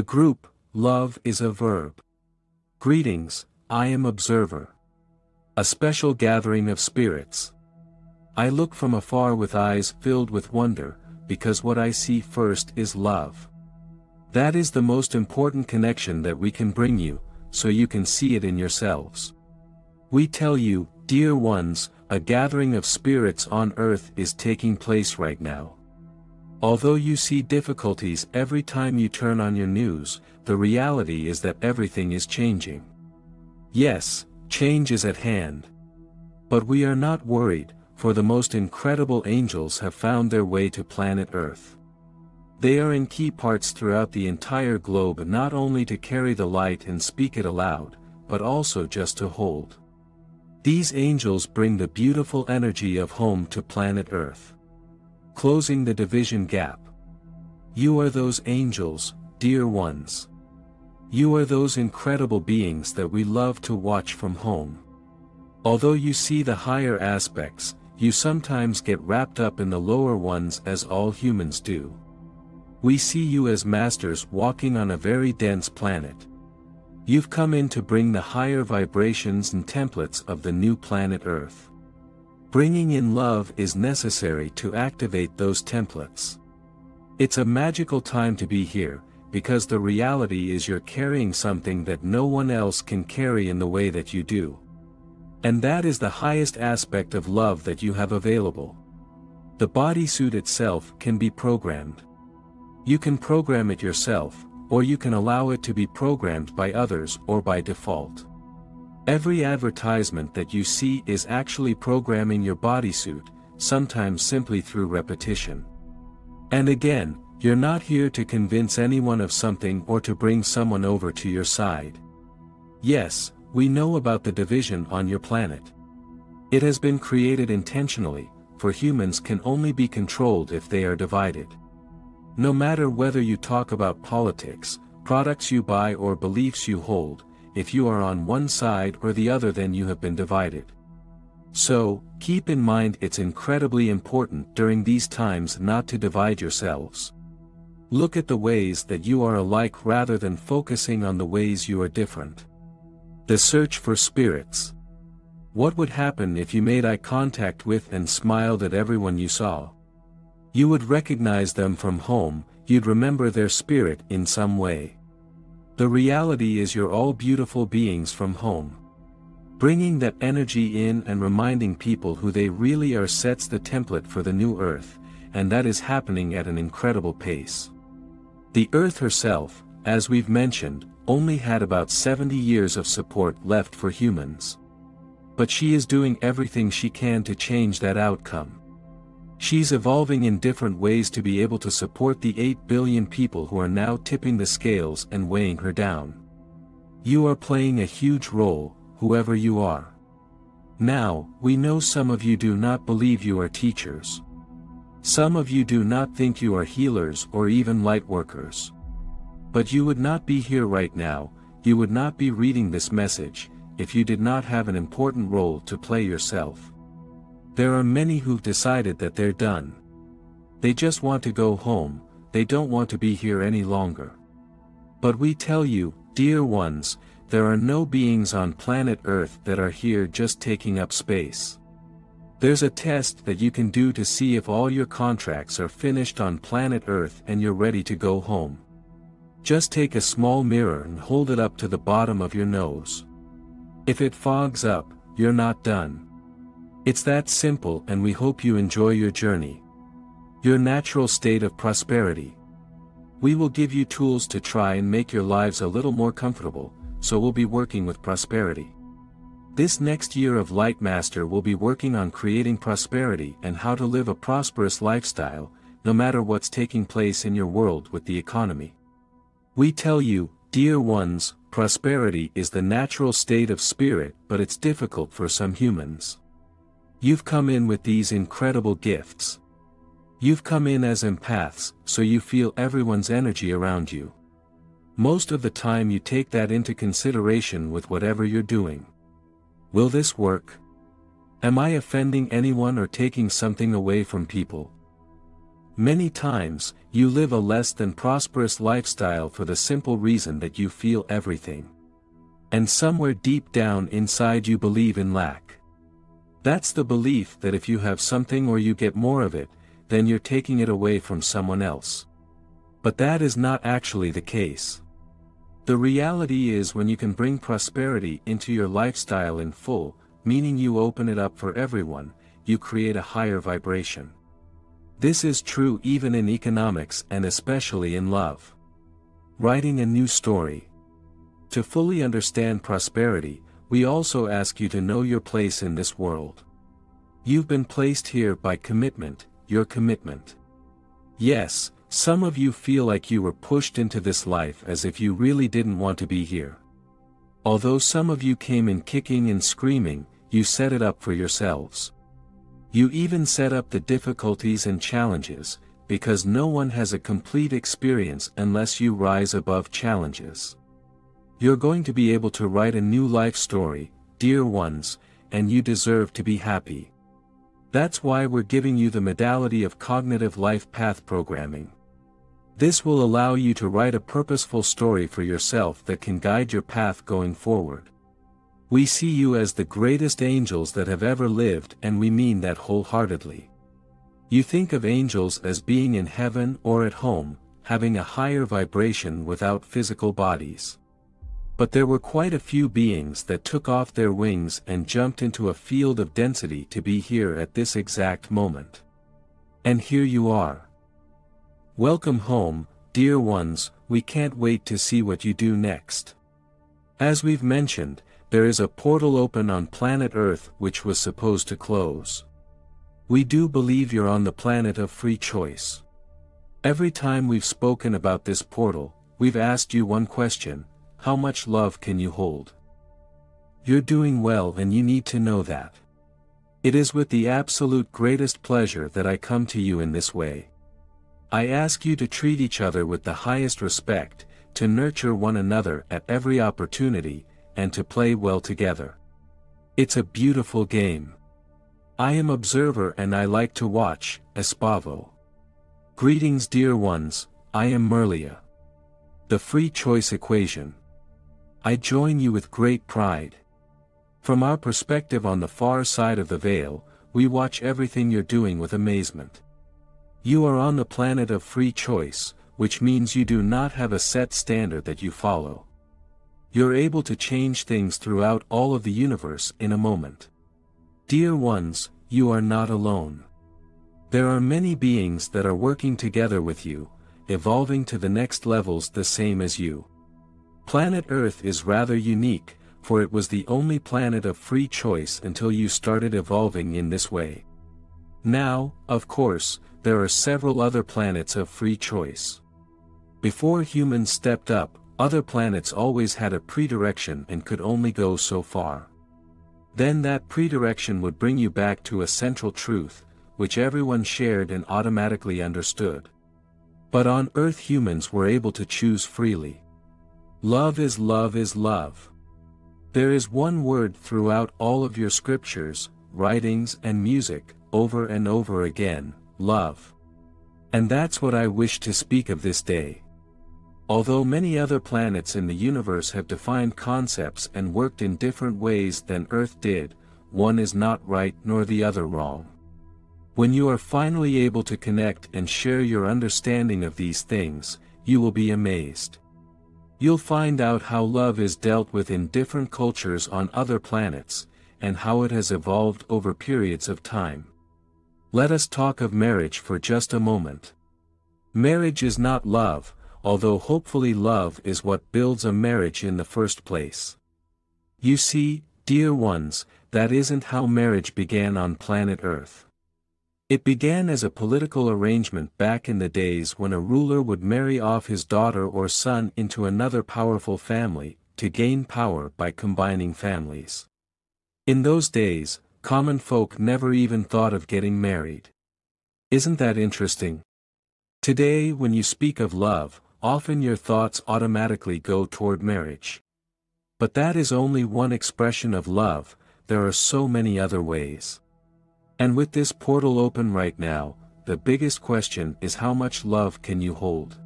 The group, love is a verb. Greetings, I am observer. A special gathering of spirits. I look from afar with eyes filled with wonder, because what I see first is love. That is the most important connection that we can bring you, so you can see it in yourselves. We tell you, dear ones, a gathering of spirits on earth is taking place right now. Although you see difficulties every time you turn on your news, the reality is that everything is changing. Yes, change is at hand. But we are not worried, for the most incredible angels have found their way to planet Earth. They are in key parts throughout the entire globe, not only to carry the light and speak it aloud, but also just to hold. These angels bring the beautiful energy of home to planet Earth, closing the division gap. You are those angels, dear ones. You are those incredible beings that we love to watch from home. Although you see the higher aspects, you sometimes get wrapped up in the lower ones, as all humans do. We see you as masters walking on a very dense planet. You've come in to bring the higher vibrations and templates of the new planet Earth. Bringing in love is necessary to activate those templates. It's a magical time to be here, because the reality is you're carrying something that no one else can carry in the way that you do. And that is the highest aspect of love that you have available. The bodysuit itself can be programmed. You can program it yourself, or you can allow it to be programmed by others or by default. Every advertisement that you see is actually programming your bodysuit, sometimes simply through repetition. And again, you're not here to convince anyone of something or to bring someone over to your side. Yes, we know about the division on your planet. It has been created intentionally, for humans can only be controlled if they are divided. No matter whether you talk about politics, products you buy or beliefs you hold, if you are on one side or the other, then you have been divided. So, keep in mind it's incredibly important during these times not to divide yourselves. Look at the ways that you are alike rather than focusing on the ways you are different. The search for spirits. What would happen if you made eye contact with and smiled at everyone you saw? You would recognize them from home, you'd remember their spirit in some way. The reality is you're all beautiful beings from home. Bringing that energy in and reminding people who they really are sets the template for the new Earth, and that is happening at an incredible pace. The Earth herself, as we've mentioned, only had about 70 years of support left for humans. But she is doing everything she can to change that outcome. She's evolving in different ways to be able to support the 8 billion people who are now tipping the scales and weighing her down. You are playing a huge role, whoever you are. Now, we know some of you do not believe you are teachers. Some of you do not think you are healers or even light workers. But you would not be here right now, you would not be reading this message, if you did not have an important role to play yourself. There are many who've decided that they're done. They just want to go home, they don't want to be here any longer. But we tell you, dear ones, there are no beings on planet Earth that are here just taking up space. There's a test that you can do to see if all your contracts are finished on planet Earth and you're ready to go home. Just take a small mirror and hold it up to the bottom of your nose. If it fogs up, you're not done. It's that simple, and we hope you enjoy your journey. Your natural state of prosperity. We will give you tools to try and make your lives a little more comfortable, so we'll be working with prosperity. This next year of Light Master will be working on creating prosperity and how to live a prosperous lifestyle, no matter what's taking place in your world with the economy. We tell you, dear ones, prosperity is the natural state of spirit, but it's difficult for some humans. You've come in with these incredible gifts. You've come in as empaths, so you feel everyone's energy around you. Most of the time you take that into consideration with whatever you're doing. Will this work? Am I offending anyone or taking something away from people? Many times, you live a less than prosperous lifestyle for the simple reason that you feel everything. And somewhere deep down inside you believe in lack. That's the belief that if you have something or you get more of it, then you're taking it away from someone else. But that is not actually the case. The reality is when you can bring prosperity into your lifestyle in full, meaning you open it up for everyone, you create a higher vibration. This is true even in economics and especially in love. Writing a new story. To fully understand prosperity, we also ask you to know your place in this world. You've been placed here by commitment, your commitment. Yes, some of you feel like you were pushed into this life as if you really didn't want to be here. Although some of you came in kicking and screaming, you set it up for yourselves. You even set up the difficulties and challenges, because no one has a complete experience unless you rise above challenges. You're going to be able to write a new life story, dear ones, and you deserve to be happy. That's why we're giving you the modality of cognitive life path programming. This will allow you to write a purposeful story for yourself that can guide your path going forward. We see you as the greatest angels that have ever lived, and we mean that wholeheartedly. You think of angels as being in heaven or at home, having a higher vibration without physical bodies. But there were quite a few beings that took off their wings and jumped into a field of density to be here at this exact moment. And here you are. Welcome home, dear ones, we can't wait to see what you do next. As we've mentioned, there is a portal open on planet Earth which was supposed to close. We do believe you're on the planet of free choice. Every time we've spoken about this portal, we've asked you one question: how much love can you hold? You're doing well and you need to know that. It is with the absolute greatest pleasure that I come to you in this way. I ask you to treat each other with the highest respect, to nurture one another at every opportunity, and to play well together. It's a beautiful game. I am observer and I like to watch, Espavo. Greetings dear ones, I am Merlia. The free choice equation. I join you with great pride. From our perspective on the far side of the veil, we watch everything you're doing with amazement. You are on the planet of free choice, which means you do not have a set standard that you follow. You're able to change things throughout all of the universe in a moment. Dear ones, you are not alone. There are many beings that are working together with you, evolving to the next levels the same as you. Planet Earth is rather unique, for it was the only planet of free choice until you started evolving in this way. Now, of course, there are several other planets of free choice. Before humans stepped up, other planets always had a predirection and could only go so far. Then that predirection would bring you back to a central truth, which everyone shared and automatically understood. But on Earth humans were able to choose freely. Love is love is love. There is one word throughout all of your scriptures, writings and music, over and over again: love. And that's what I wish to speak of this day. Although many other planets in the universe have defined concepts and worked in different ways than Earth did, one is not right nor the other wrong. When you are finally able to connect and share your understanding of these things, you will be amazed. You'll find out how love is dealt with in different cultures on other planets, and how it has evolved over periods of time. Let us talk of marriage for just a moment. Marriage is not love, although hopefully love is what builds a marriage in the first place. You see, dear ones, that isn't how marriage began on planet Earth. It began as a political arrangement back in the days when a ruler would marry off his daughter or son into another powerful family, to gain power by combining families. In those days, common folk never even thought of getting married. Isn't that interesting? Today when you speak of love, often your thoughts automatically go toward marriage. But that is only one expression of love, there are so many other ways. And with this portal open right now, the biggest question is how much love can you hold?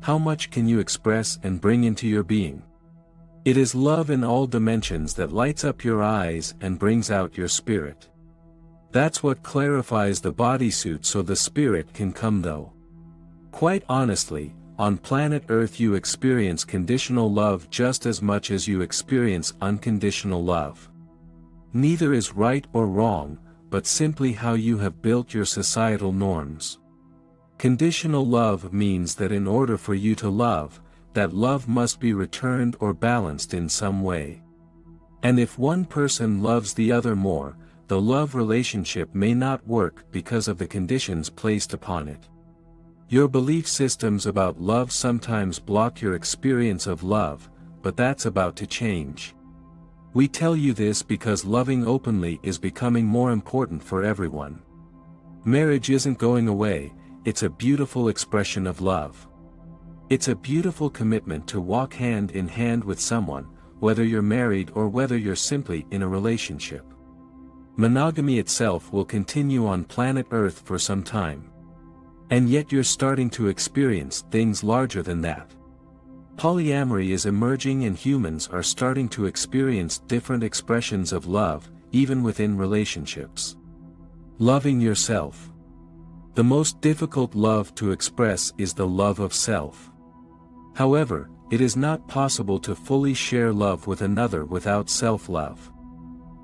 How much can you express and bring into your being? It is love in all dimensions that lights up your eyes and brings out your spirit. That's what clarifies the bodysuit so the spirit can come though. Quite honestly, on planet Earth you experience conditional love just as much as you experience unconditional love. Neither is right or wrong, but simply how you have built your societal norms. Conditional love means that in order for you to love, that love must be returned or balanced in some way. And if one person loves the other more, the love relationship may not work because of the conditions placed upon it. Your belief systems about love sometimes block your experience of love, but that's about to change. We tell you this because loving openly is becoming more important for everyone. Marriage isn't going away, it's a beautiful expression of love. It's a beautiful commitment to walk hand in hand with someone, whether you're married or whether you're simply in a relationship. Monogamy itself will continue on planet Earth for some time. And yet you're starting to experience things larger than that. Polyamory is emerging and humans are starting to experience different expressions of love, even within relationships. Loving yourself. The most difficult love to express is the love of self. However, it is not possible to fully share love with another without self-love.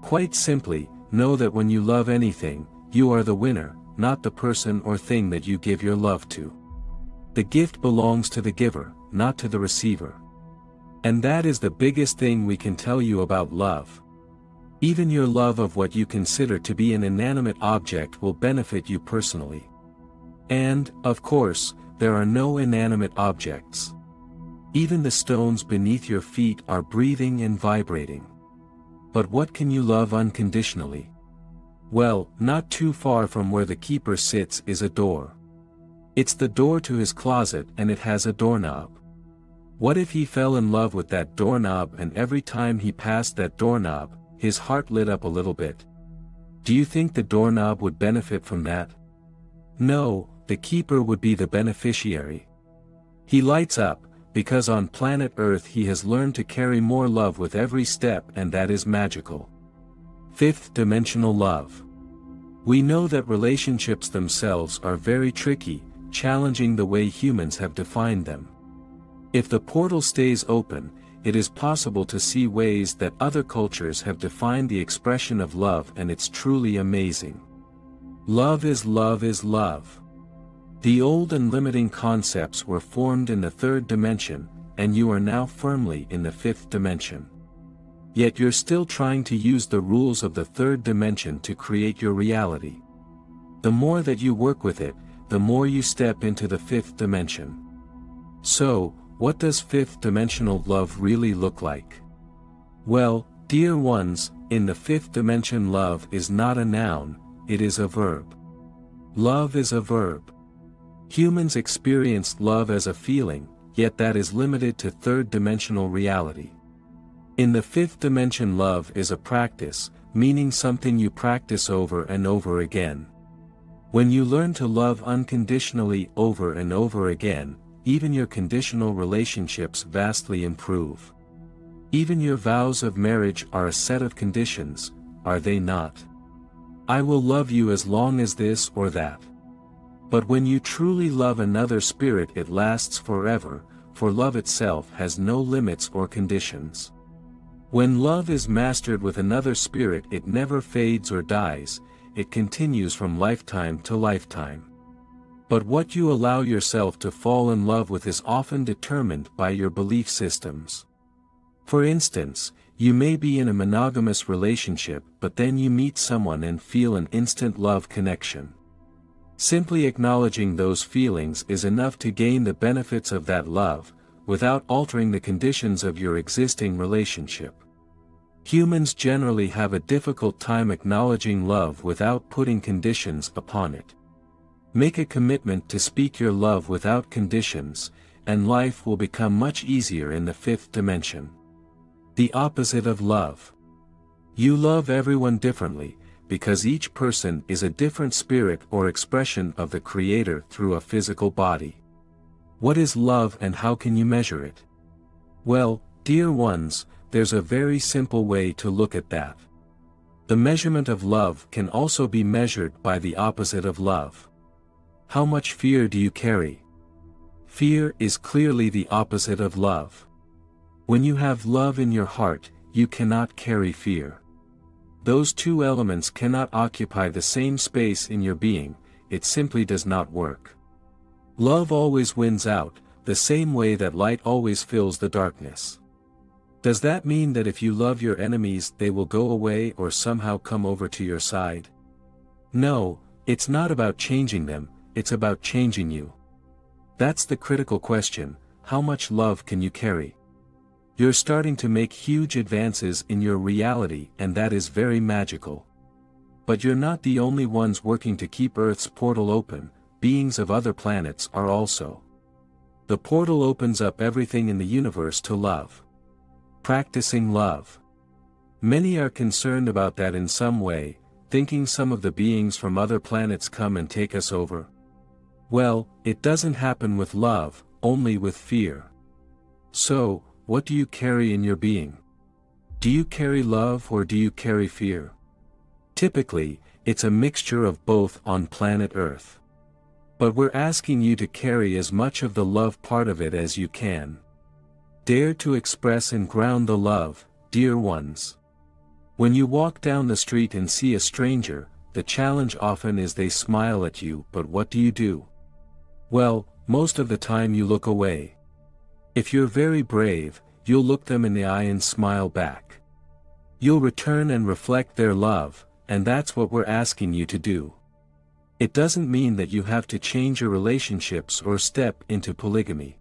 Quite simply, know that when you love anything, you are the winner, not the person or thing that you give your love to. The gift belongs to the giver, not to the receiver. And that is the biggest thing we can tell you about love. Even your love of what you consider to be an inanimate object will benefit you personally. And, of course, there are no inanimate objects. Even the stones beneath your feet are breathing and vibrating. But what can you love unconditionally? Well, not too far from where the keeper sits is a door. It's the door to his closet and it has a doorknob. What if he fell in love with that doorknob and every time he passed that doorknob, his heart lit up a little bit? Do you think the doorknob would benefit from that? No, the keeper would be the beneficiary. He lights up, because on planet Earth he has learned to carry more love with every step and that is magical. Fifth dimensional love. We know that relationships themselves are very tricky, challenging the way humans have defined them. If the portal stays open, it is possible to see ways that other cultures have defined the expression of love and it's truly amazing. Love is love is love. The old and limiting concepts were formed in the third dimension, and you are now firmly in the fifth dimension. Yet you're still trying to use the rules of the third dimension to create your reality. The more that you work with it, the more you step into the fifth dimension. So, what does fifth dimensional love really look like? Well, dear ones, in the fifth dimension love is not a noun, it is a verb. Love is a verb. Humans experience love as a feeling, yet that is limited to third dimensional reality. In the fifth dimension love is a practice, meaning something you practice over and over again. When you learn to love unconditionally over and over again, even your conditional relationships vastly improve. Even your vows of marriage are a set of conditions, are they not? I will love you as long as this or that. But when you truly love another spirit it lasts forever, for love itself has no limits or conditions. When love is mastered with another spirit it never fades or dies, it continues from lifetime to lifetime. But what you allow yourself to fall in love with is often determined by your belief systems. For instance, you may be in a monogamous relationship but then you meet someone and feel an instant love connection. Simply acknowledging those feelings is enough to gain the benefits of that love, without altering the conditions of your existing relationship. Humans generally have a difficult time acknowledging love without putting conditions upon it. Make a commitment to speak your love without conditions, and life will become much easier in the fifth dimension. The opposite of love. You love everyone differently, because each person is a different spirit or expression of the Creator through a physical body. What is love and how can you measure it? Well, dear ones, there's a very simple way to look at that. The measurement of love can also be measured by the opposite of love. How much fear do you carry? Fear is clearly the opposite of love. When you have love in your heart, you cannot carry fear. Those two elements cannot occupy the same space in your being, it simply does not work. Love always wins out, the same way that light always fills the darkness. Does that mean that if you love your enemies they will go away or somehow come over to your side? No, it's not about changing them, it's about changing you. That's the critical question, how much love can you carry? You're starting to make huge advances in your reality and that is very magical. But you're not the only ones working to keep Earth's portal open, beings of other planets are also. The portal opens up everything in the universe to love. Practicing love. Many are concerned about that in some way, thinking some of the beings from other planets come and take us over. Well, it doesn't happen with love, only with fear. So, what do you carry in your being? Do you carry love or do you carry fear? Typically, it's a mixture of both on planet Earth. But we're asking you to carry as much of the love part of it as you can. Dare to express and ground the love, dear ones. When you walk down the street and see a stranger, the challenge often is they smile at you, but what do you do? Well, most of the time you look away. If you're very brave, you'll look them in the eye and smile back. You'll return and reflect their love, and that's what we're asking you to do. It doesn't mean that you have to change your relationships or step into polygamy.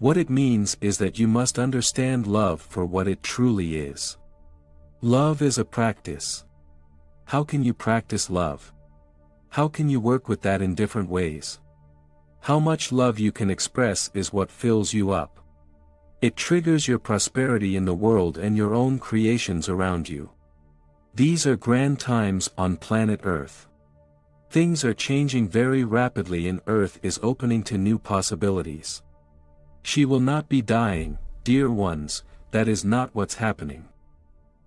What it means is that you must understand love for what it truly is. Love is a practice. How can you practice love? How can you work with that in different ways? How much love you can express is what fills you up. It triggers your prosperity in the world and your own creations around you. These are grand times on planet Earth. Things are changing very rapidly and Earth is opening to new possibilities. She will not be dying, dear ones, that is not what's happening.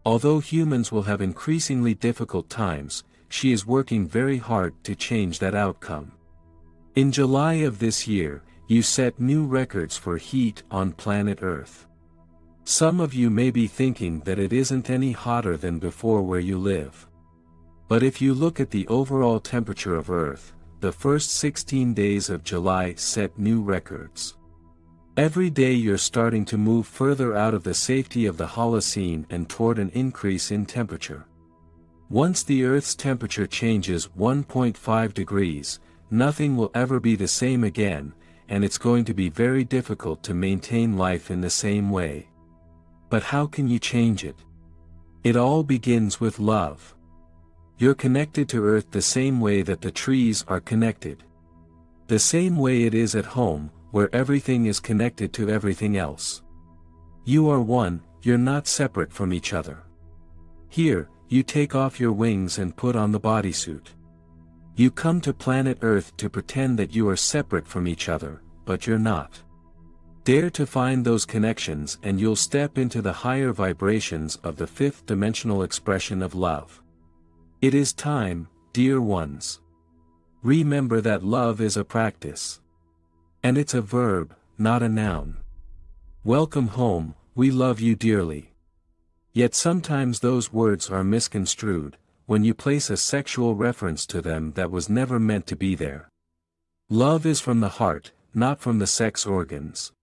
Although humans will have increasingly difficult times, she is working very hard to change that outcome. In July of this year, you set new records for heat on planet Earth. Some of you may be thinking that it isn't any hotter than before where you live. But if you look at the overall temperature of Earth, the first 16 days of July set new records. Every day you're starting to move further out of the safety of the Holocene and toward an increase in temperature. Once the Earth's temperature changes 1.5 degrees, nothing will ever be the same again, and it's going to be very difficult to maintain life in the same way. But how can you change it? It all begins with love. You're connected to Earth the same way that the trees are connected. The same way it is at home, where everything is connected to everything else. You are one, you're not separate from each other. Here, you take off your wings and put on the bodysuit. You come to planet Earth to pretend that you are separate from each other, but you're not. Dare to find those connections and you'll step into the higher vibrations of the fifth dimensional expression of love. It is time, dear ones. Remember that love is a practice. And it's a verb, not a noun. Welcome home, we love you dearly. Yet sometimes those words are misconstrued, when you place a sexual reference to them that was never meant to be there. Love is from the heart, not from the sex organs.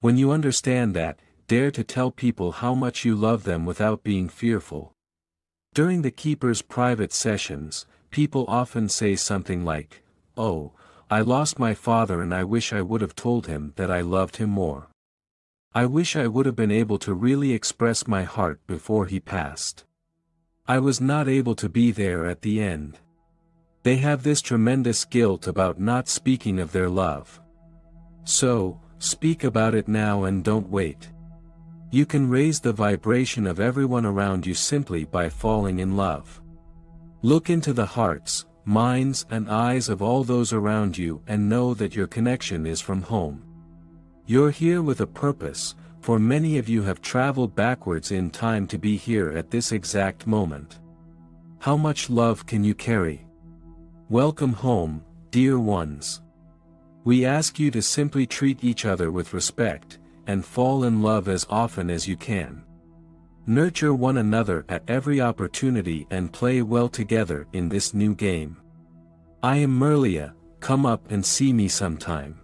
When you understand that, dare to tell people how much you love them without being fearful. During the Keeper's private sessions, people often say something like, "Oh, I lost my father and I wish I would have told him that I loved him more. I wish I would have been able to really express my heart before he passed. I was not able to be there at the end." They have this tremendous guilt about not speaking of their love. So, speak about it now and don't wait. You can raise the vibration of everyone around you simply by falling in love. Look into the hearts, minds and eyes of all those around you and know that your connection is from home. You're here with a purpose, for many of you have traveled backwards in time to be here at this exact moment. How much love can you carry? Welcome home, dear ones. We ask you to simply treat each other with respect, and fall in love as often as you can. Nurture one another at every opportunity and play well together in this new game. I am Merlia, come up and see me sometime.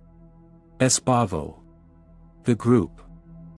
Espavo. The group.